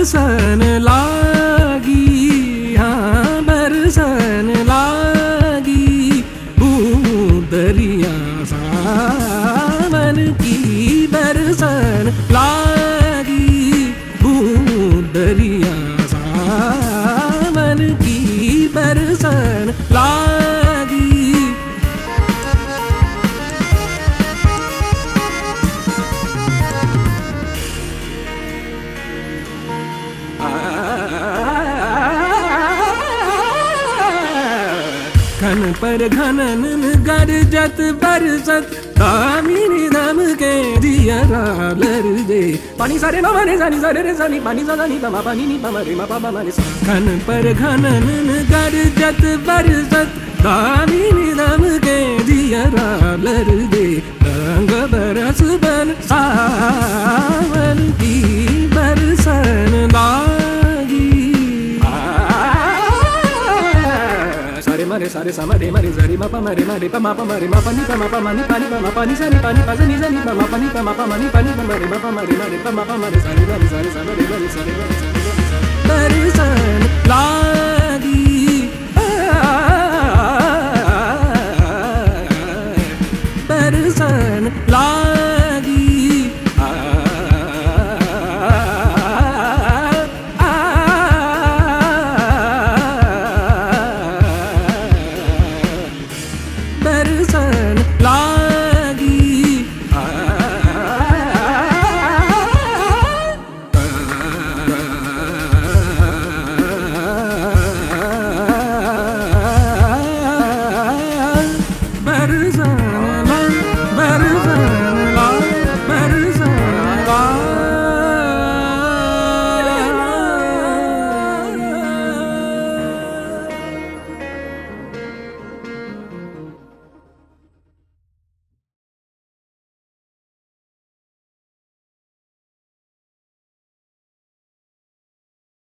बरसन लागी, हाँ बरसन लागी बूंद दरिया सावन की, बरसन लागी बूंद दरिया सावन की, बरसन लागी। घन पर घनन गरजत बरसत दामिनी धाम के दिया लर दे पानी सारे मा माने सानी सारे रे सानी पानी सा नी तमा पानी नी पमा रे मा पमा माने सा। घन पर घनन गरजत बरसत दामिनी धाम के दिया लर दे रंग बरस बन सावन की, बरसन mare sare samare mare zari mare pa mare ma pani sare pani zani ma pani pa mare ma pa mare sare samare mare sare lagi person lagi।